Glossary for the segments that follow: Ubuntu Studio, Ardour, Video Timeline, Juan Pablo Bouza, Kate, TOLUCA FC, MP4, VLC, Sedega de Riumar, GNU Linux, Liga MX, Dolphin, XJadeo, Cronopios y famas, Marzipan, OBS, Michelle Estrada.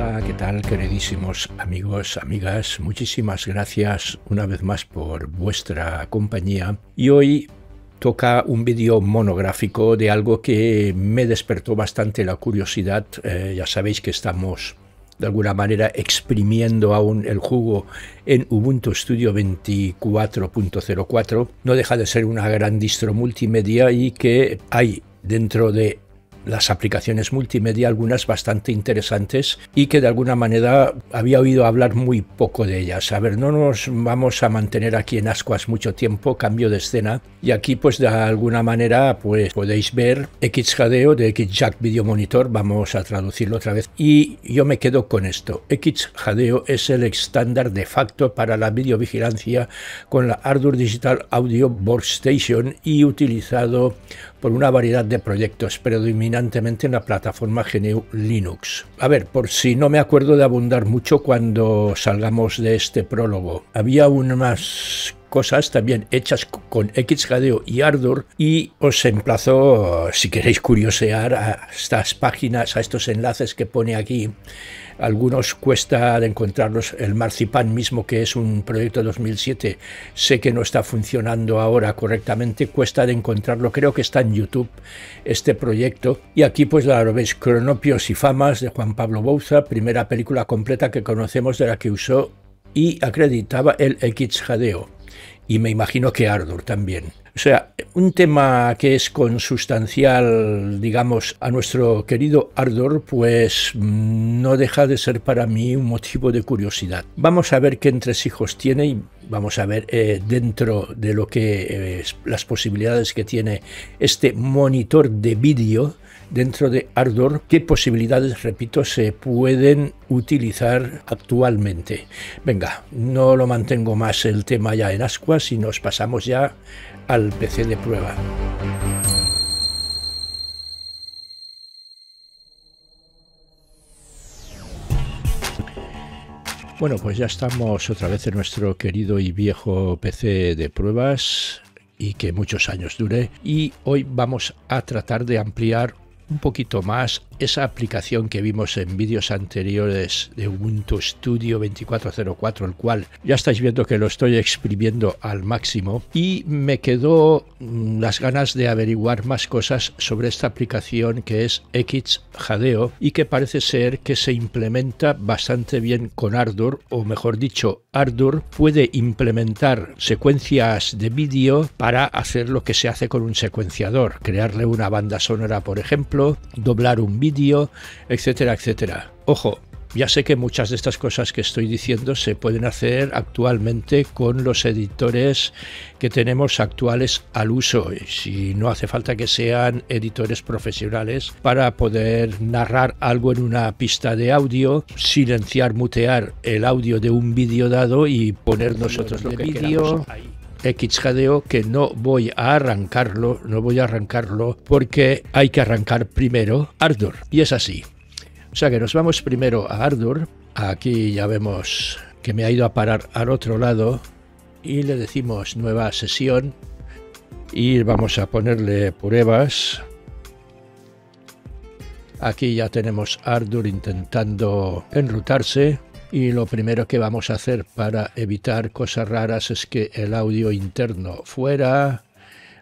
Hola, ¿qué tal, queridísimos amigos, amigas? Muchísimas gracias una vez más por vuestra compañía. Y hoy toca un vídeo monográfico de algo que me despertó bastante la curiosidad. Ya sabéis que estamos de alguna manera exprimiendo aún el jugo en Ubuntu Studio 24.04. No deja de ser una gran distro multimedia y que hay dentro de las aplicaciones multimedia algunas bastante interesantes y que de alguna manera había oído hablar muy poco de ellas. A ver, no nos vamos a mantener aquí en ascuas mucho tiempo, cambio de escena. Y aquí pues de alguna manera pues podéis ver XJadeo de XJadeo Monitor, vamos a traducirlo otra vez. Y yo me quedo con esto. XJadeo es el estándar de facto para la videovigilancia con la Ardour Digital Audio Workstation y utilizado por una variedad de proyectos, predominantemente en la plataforma GNU Linux. A ver, por si no me acuerdo de abundar mucho cuando salgamos de este prólogo, había unas cosas también hechas con XJadeo y Ardour y os emplazo, si queréis curiosear, a estas páginas, a estos enlaces que pone aquí. Algunos cuesta de encontrarlos. El Marzipan mismo, que es un proyecto de 2007, sé que no está funcionando ahora correctamente, cuesta de encontrarlo, creo que está en YouTube este proyecto. Y aquí pues lo veis, Cronopios y famas de Juan Pablo Bouza, primera película completa que conocemos de la que usó y acreditaba el XJadeo. Y me imagino que Ardour también. O sea, un tema que es consustancial, digamos, a nuestro querido Ardour, pues no deja de ser para mí un motivo de curiosidad. Vamos a ver qué entresijos tiene y vamos a ver dentro de lo que las posibilidades que tiene este monitor de vídeo dentro de Ardour, qué posibilidades, repito, se pueden utilizar actualmente. Venga, no lo mantengo más el tema ya en ascuas y nos pasamos ya al PC de prueba. Bueno, pues ya estamos otra vez en nuestro querido y viejo PC de pruebas, y que muchos años dure, y hoy vamos a tratar de ampliar un poquito más esa aplicación que vimos en vídeos anteriores de Ubuntu Studio 24.04, el cual ya estáis viendo que lo estoy exprimiendo al máximo, y me quedó las ganas de averiguar más cosas sobre esta aplicación que es XJadeo y que parece ser que se implementa bastante bien con Ardour, o mejor dicho, Ardour puede implementar secuencias de vídeo para hacer lo que se hace con un secuenciador, crearle una banda sonora por ejemplo, doblar un vídeo, etcétera, etcétera. Ojo, ya sé que muchas de estas cosas que estoy diciendo se pueden hacer actualmente con los editores que tenemos actuales al uso, si no hace falta que sean editores profesionales para poder narrar algo en una pista de audio, silenciar, mutear el audio de un vídeo dado y poner nosotros lo que queramos ahí. XJadeo, que no voy a arrancarlo porque hay que arrancar primero Ardour, y es así. O sea que nos vamos primero a Ardour. Aquí ya vemos que me ha ido a parar al otro lado y le decimos nueva sesión y vamos a ponerle pruebas. Aquí ya tenemos Ardour intentando enrutarse. Y lo primero que vamos a hacer para evitar cosas raras es que el audio interno fuera,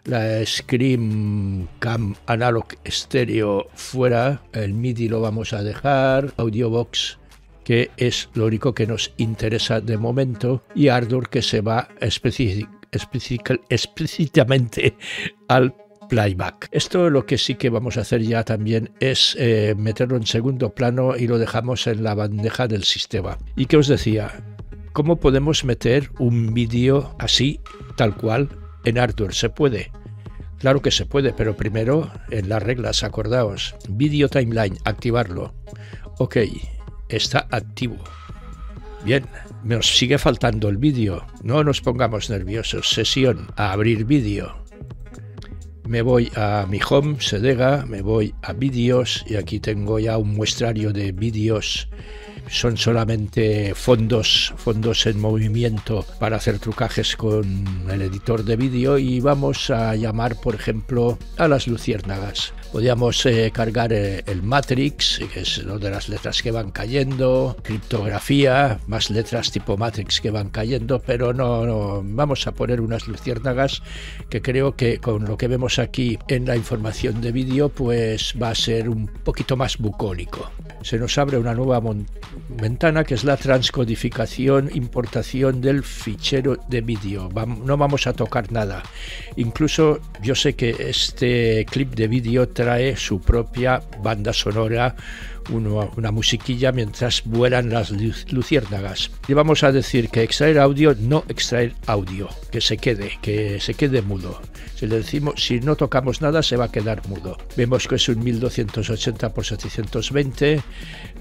la Scream Cam Analog Estéreo fuera, el MIDI lo vamos a dejar, Audio Box, que es lo único que nos interesa de momento, y Ardour, que se va explícitamente al playback. Esto lo que sí que vamos a hacer ya también es meterlo en segundo plano y lo dejamos en la bandeja del sistema. ¿Y qué os decía? ¿Cómo podemos meter un vídeo así, tal cual, en Ardour? ¿Se puede? Claro que se puede, pero primero en las reglas, acordaos. Video Timeline, activarlo. Ok, está activo. Bien, nos sigue faltando el vídeo. No nos pongamos nerviosos. Sesión, a abrir vídeo. Me voy a mi home, Sedega, me voy a vídeos y aquí tengo ya un muestrario de vídeos. Son solamente fondos en movimiento para hacer trucajes con el editor de vídeo y vamos a llamar por ejemplo a las luciérnagas. Podíamos cargar el Matrix, que es de las letras que van cayendo, criptografía, más letras tipo Matrix que van cayendo, pero no vamos a poner unas luciérnagas que creo que con lo que vemos aquí en la información de vídeo pues va a ser un poquito más bucólico. Se nos abre una nueva ventana que es la transcodificación, importación del fichero de vídeo. No vamos a tocar nada. Incluso yo sé que este clip de vídeo trae su propia banda sonora, una musiquilla mientras vuelan las luciérnagas. Y vamos a decir que extraer audio, no extraer audio, que se quede mudo. Si le decimos, si no tocamos nada, se va a quedar mudo. Vemos que es un 1280 por 720,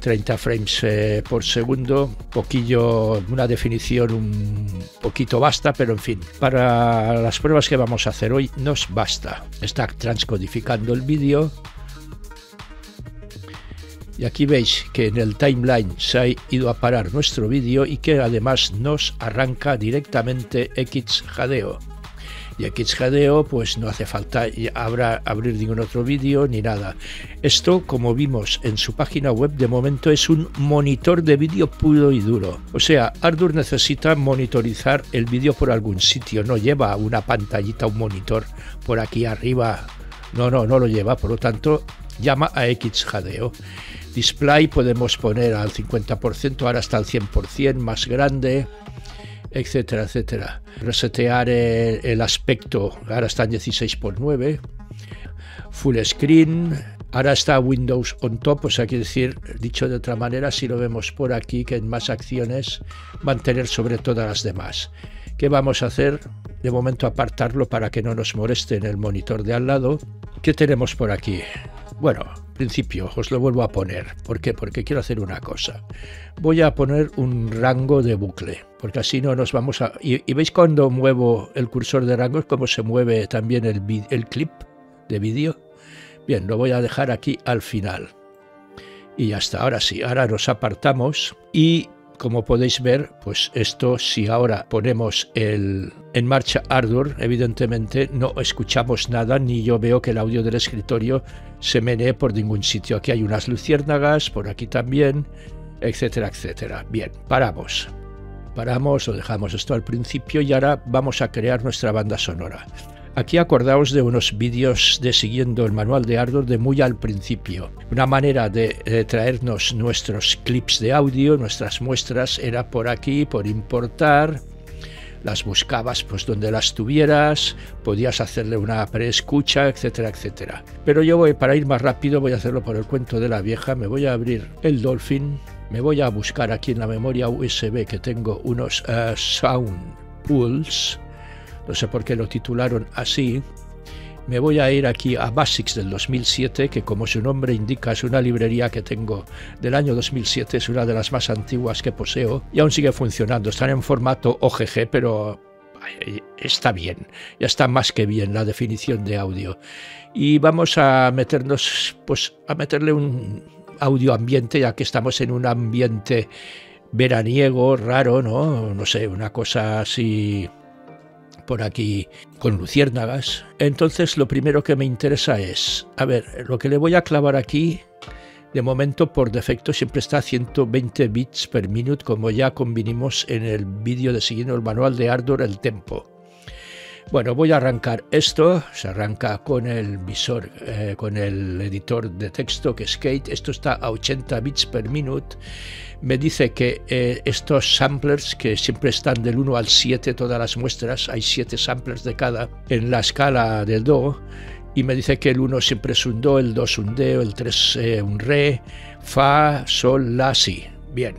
30 frames por segundo, poquillo, una definición un poquito basta, pero en fin, para las pruebas que vamos a hacer hoy nos basta. Está transcodificando el vídeo. Y aquí veis que en el timeline se ha ido a parar nuestro vídeo y que además nos arranca directamente XJadeo. Y XJadeo pues no hace falta abrir ningún otro vídeo ni nada. Esto, como vimos en su página web, de momento es un monitor de vídeo puro y duro. O sea, Ardour necesita monitorizar el vídeo por algún sitio. No lleva una pantallita, un monitor por aquí arriba. No lo lleva, por lo tanto llama a XJadeo. Display podemos poner al 50%, ahora está al 100%, más grande, etcétera, etcétera. Resetear el aspecto, ahora está en 16:9. Full screen, ahora está Windows on top, o sea, quiere decir, dicho de otra manera, si lo vemos por aquí, que en más acciones, mantener sobre todas las demás. ¿Qué vamos a hacer? De momento apartarlo para que no nos moleste en el monitor de al lado. ¿Qué tenemos por aquí? Bueno, en principio os lo vuelvo a poner. ¿Por qué? Porque quiero hacer una cosa. Voy a poner un rango de bucle, porque así no nos vamos a... Y veis cuando muevo el cursor de rangos cómo se mueve también el clip de vídeo. Bien, lo voy a dejar aquí al final. Y ya está, ahora sí, ahora nos apartamos y... Como podéis ver, pues esto, si ahora ponemos en marcha Ardour, evidentemente no escuchamos nada, ni yo veo que el audio del escritorio se menee por ningún sitio. Aquí hay unas luciérnagas, por aquí también, etcétera, etcétera. Bien, paramos. Paramos, lo dejamos esto al principio y ahora vamos a crear nuestra banda sonora. Aquí acordaos de unos vídeos de siguiendo el manual de Ardour de muy al principio. Una manera de traernos nuestros clips de audio, nuestras muestras, era por aquí, por importar. Las buscabas pues donde las tuvieras, podías hacerle una preescucha, etcétera, etcétera. Pero yo voy, para ir más rápido, voy a hacerlo por el cuento de la vieja. Me voy a abrir el Dolphin, me voy a buscar aquí en la memoria USB que tengo unos Sound Pools. No sé por qué lo titularon así. Me voy a ir aquí a Basics del 2007, que como su nombre indica es una librería que tengo del año 2007, es una de las más antiguas que poseo y aún sigue funcionando. Están en formato OGG, pero está bien, ya está más que bien la definición de audio. Y vamos a meternos, pues a meterle un audio ambiente, ya que estamos en un ambiente veraniego, raro, ¿no? No sé, una cosa así... por aquí con luciérnagas. Entonces lo primero que me interesa es, a ver, lo que le voy a clavar aquí, de momento por defecto siempre está a 120 bits per minute, como ya convinimos en el vídeo de siguiendo el manual de Ardour, el tempo. Bueno, voy a arrancar esto, se arranca con el visor, con el editor de texto que es Kate, esto está a 80 bits per minute, me dice que estos samplers que siempre están del 1 al 7, todas las muestras, hay 7 samplers de cada, en la escala del Do, y me dice que el 1 siempre es un Do, el 2 un De, el 3 un Re, Fa, Sol, La, Si, bien.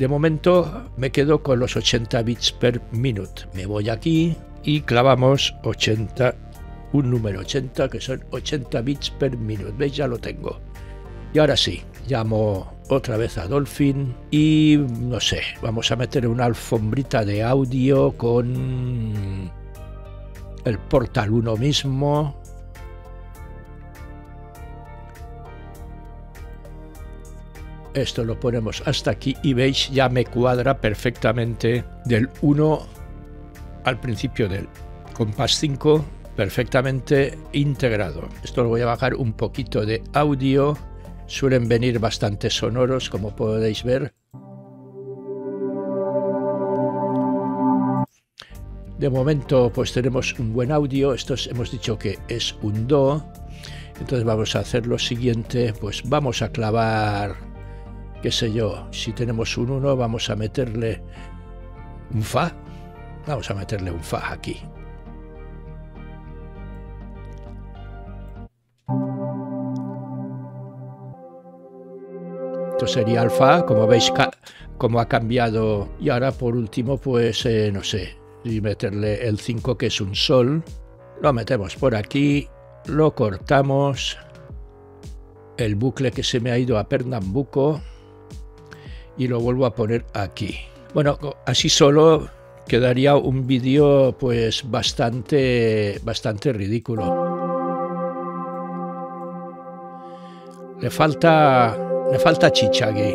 De momento me quedo con los 80 bits per minute, me voy aquí... y clavamos 80, un número 80, que son 80 bits per minuto. ¿Veis? Ya lo tengo. Y ahora sí, llamo otra vez a Dolphin y no sé, vamos a meter una alfombrita de audio con el Portal 1 mismo. Esto lo ponemos hasta aquí y veis, ya me cuadra perfectamente del 1 al principio del compás 5 perfectamente integrado. Esto lo voy a bajar un poquito de audio. Suelen venir bastante sonoros, como podéis ver. De momento pues tenemos un buen audio. Esto hemos dicho que es un do. Entonces vamos a hacer lo siguiente, pues vamos a clavar, qué sé yo, si tenemos un 1 vamos a meterle un fa. Vamos a meterle un fa aquí. Esto sería el fa, como veis como ha cambiado. Y ahora por último pues no sé, y meterle el 5 que es un sol. Lo metemos por aquí, lo cortamos, el bucle que se me ha ido a Pernambuco, y lo vuelvo a poner aquí. Bueno, así solo quedaría un vídeo pues bastante ridículo. Le falta chicha aquí.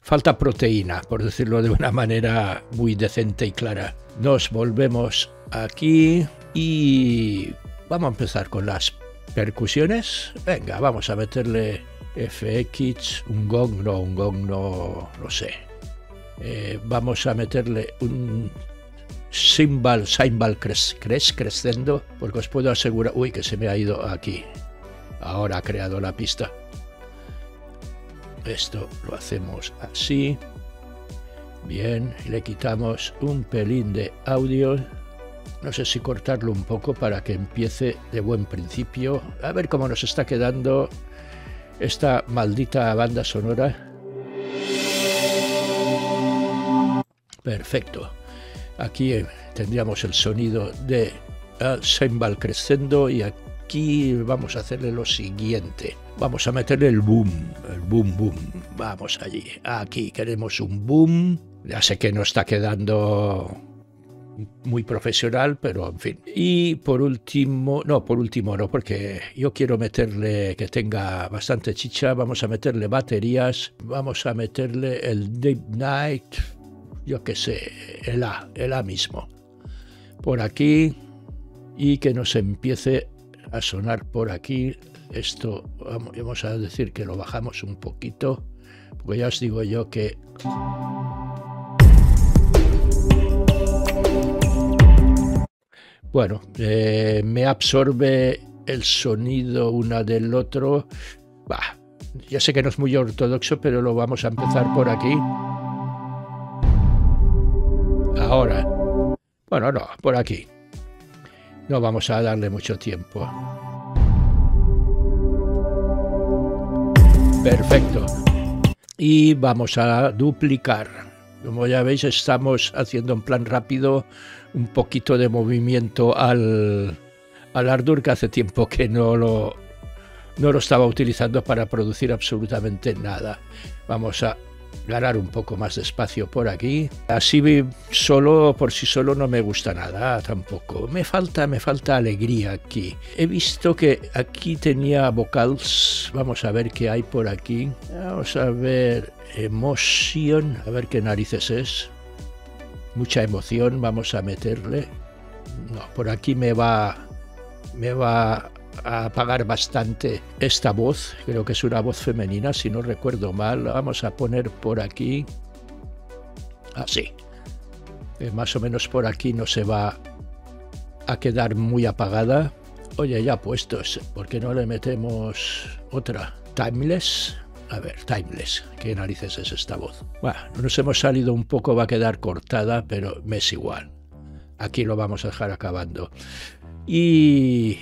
Falta proteína, por decirlo de una manera muy decente y clara. Nos volvemos aquí y vamos a empezar con las percusiones. Venga, vamos a meterle FX, un gong no, no sé. Vamos a meterle un cymbal creciendo, porque os puedo asegurar... Uy, que se me ha ido aquí. Ahora ha creado la pista. Esto lo hacemos así, bien, le quitamos un pelín de audio, no sé si cortarlo un poco para que empiece de buen principio, a ver cómo nos está quedando esta maldita banda sonora. Perfecto, aquí tendríamos el sonido de cymbal creciendo y aquí vamos a hacerle lo siguiente. Vamos a meterle el boom. Vamos allí. Aquí queremos un boom. Ya sé que no está quedando muy profesional, pero en fin. Y por último no, porque yo quiero meterle que tenga bastante chicha. Vamos a meterle baterías. Vamos a meterle el Deep Night. Yo qué sé, el A mismo. Por aquí. Y que nos empiece a sonar por aquí. Esto vamos a decir que lo bajamos un poquito, porque ya os digo yo que... Bueno, me absorbe el sonido una del otro. Bah, ya sé que no es muy ortodoxo, pero lo vamos a empezar por aquí. Ahora. Bueno, no, por aquí. No vamos a darle mucho tiempo. Perfecto. Y vamos a duplicar. Como ya veis, estamos haciendo en plan rápido un poquito de movimiento al Ardour, que hace tiempo que no lo estaba utilizando para producir absolutamente nada. Vamos a ganar un poco más de espacio por aquí. Así solo, por sí solo, no me gusta nada tampoco. Me falta alegría aquí. He visto que aquí tenía vocals. Vamos a ver qué hay por aquí. Vamos a ver emoción. A ver qué narices es. Mucha emoción. Vamos a meterle. No, por aquí me va a apagar bastante esta voz. Creo que es una voz femenina, si no recuerdo mal. La vamos a poner por aquí, así. Más o menos por aquí no se va a quedar muy apagada. Oye, ya puestos, ¿por qué no le metemos otra? Timeless. A ver, Timeless. ¿Qué narices es esta voz? Bueno, nos hemos salido un poco, va a quedar cortada, pero me es igual. Aquí lo vamos a dejar acabando. Y...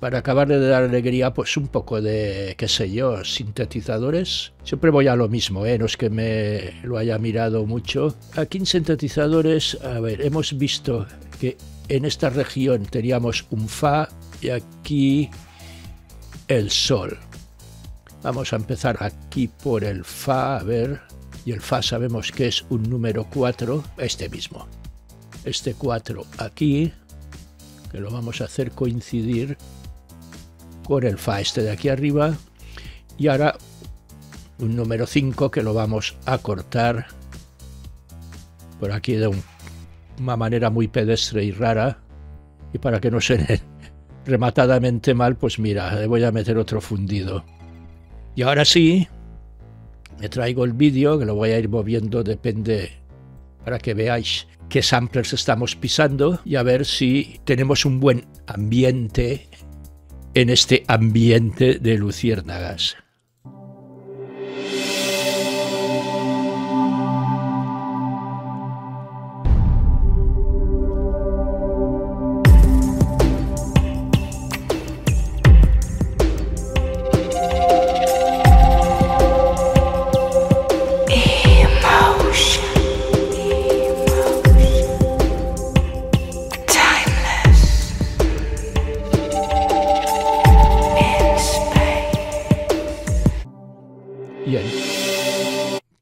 para acabarle de dar alegría, pues un poco de, qué sé yo, sintetizadores. Siempre voy a lo mismo, no es que me lo haya mirado mucho. Aquí en sintetizadores, a ver, hemos visto que en esta región teníamos un fa y aquí el sol. Vamos a empezar aquí por el fa, a ver. Y el fa sabemos que es un número 4, este mismo. Este 4 aquí, que lo vamos a hacer coincidir con el fa este de aquí arriba, y ahora un número 5 que lo vamos a cortar por aquí de una manera muy pedestre y rara, y para que no se dé rematadamente mal, pues mira, le voy a meter otro fundido. Y ahora sí, me traigo el vídeo, que lo voy a ir moviendo, depende, para que veáis qué samplers estamos pisando y a ver si tenemos un buen ambiente en este ambiente de luciérnagas.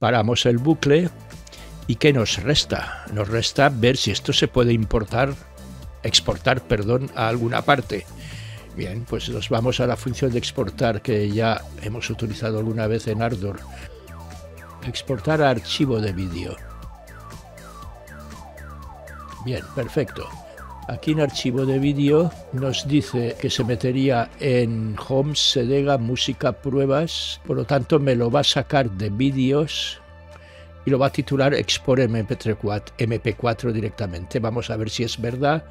Paramos el bucle y ¿qué nos resta? Nos resta ver si esto se puede exportar, a alguna parte. Bien, pues nos vamos a la función de exportar que ya hemos utilizado alguna vez en Ardour. Exportar a archivo de vídeo. Bien, perfecto. Aquí en archivo de vídeo nos dice que se metería en Home, Sedega, Música, Pruebas. Por lo tanto, me lo va a sacar de vídeos y lo va a titular Export MP4 directamente. Vamos a ver si es verdad,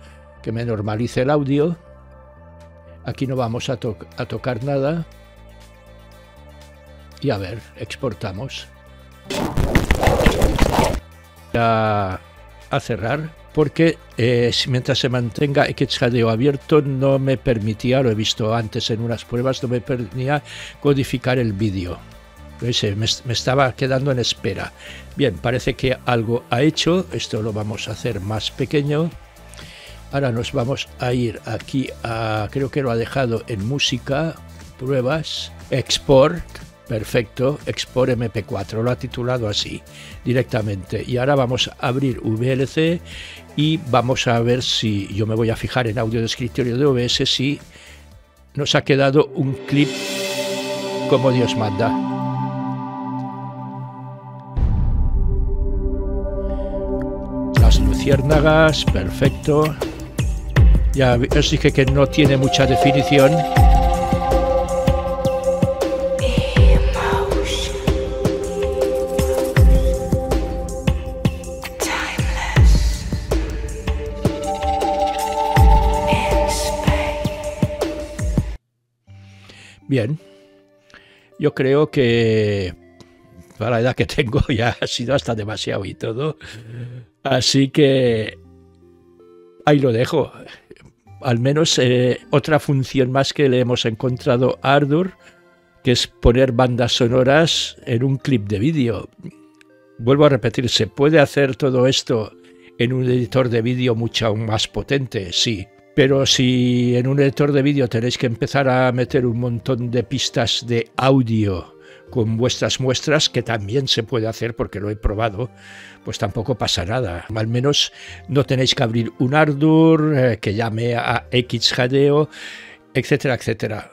que me normalice el audio. Aquí no vamos a tocar nada. Y a ver, exportamos. A cerrar, porque mientras se mantenga XJadeo abierto no me permitía, lo he visto antes en unas pruebas, no me permitía codificar el vídeo. Me estaba quedando en espera. Bien, parece que algo ha hecho, esto lo vamos a hacer más pequeño. Ahora nos vamos a ir aquí a, creo que lo ha dejado en música, pruebas, export. Perfecto, Export MP4, lo ha titulado así directamente. Y ahora vamos a abrir VLC y vamos a ver si, yo me voy a fijar en audio de escritorio de OBS, si nos ha quedado un clip como Dios manda. Las luciérnagas, perfecto. Ya os dije que no tiene mucha definición. Bien, yo creo que para la edad que tengo ya ha sido hasta demasiado y todo, así que ahí lo dejo. Al menos otra función más que le hemos encontrado a Ardour, que es poner bandas sonoras en un clip de vídeo. Vuelvo a repetir, ¿se puede hacer todo esto en un editor de vídeo mucho más potente? Sí. Pero si en un editor de vídeo tenéis que empezar a meter un montón de pistas de audio con vuestras muestras, que también se puede hacer porque lo he probado, pues tampoco pasa nada. Al menos no tenéis que abrir un Ardour, que llame a XJadeo, etcétera, etcétera.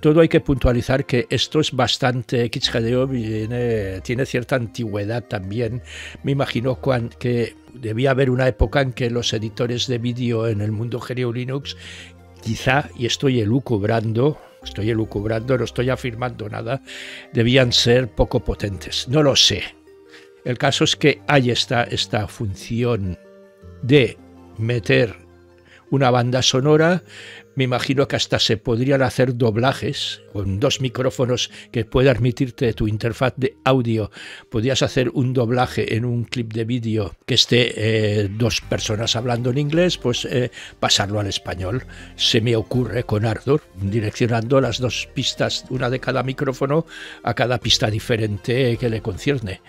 Todo hay que puntualizar que esto es bastante... XJadeo tiene cierta antigüedad también. Me imagino que debía haber una época en que los editores de vídeo en el mundo GNU Linux, quizá, y estoy elucubrando, no estoy afirmando nada, debían ser poco potentes. No lo sé. El caso es que ahí está esta función de meter una banda sonora. Me imagino que hasta se podrían hacer doblajes con dos micrófonos que pueda admitirte tu interfaz de audio. Podrías hacer un doblaje en un clip de vídeo que esté dos personas hablando en inglés, pues pasarlo al español. Se me ocurre con Ardour, direccionando las dos pistas, una de cada micrófono, a cada pista diferente que le concierne.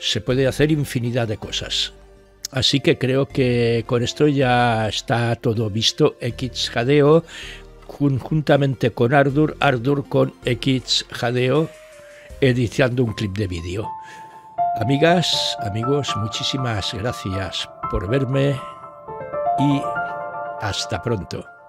Se puede hacer infinidad de cosas. Así que creo que con esto ya está todo visto. XJadeo juntamente con Ardour, Ardour con XJadeo editando un clip de vídeo. Amigas, amigos, muchísimas gracias por verme y hasta pronto.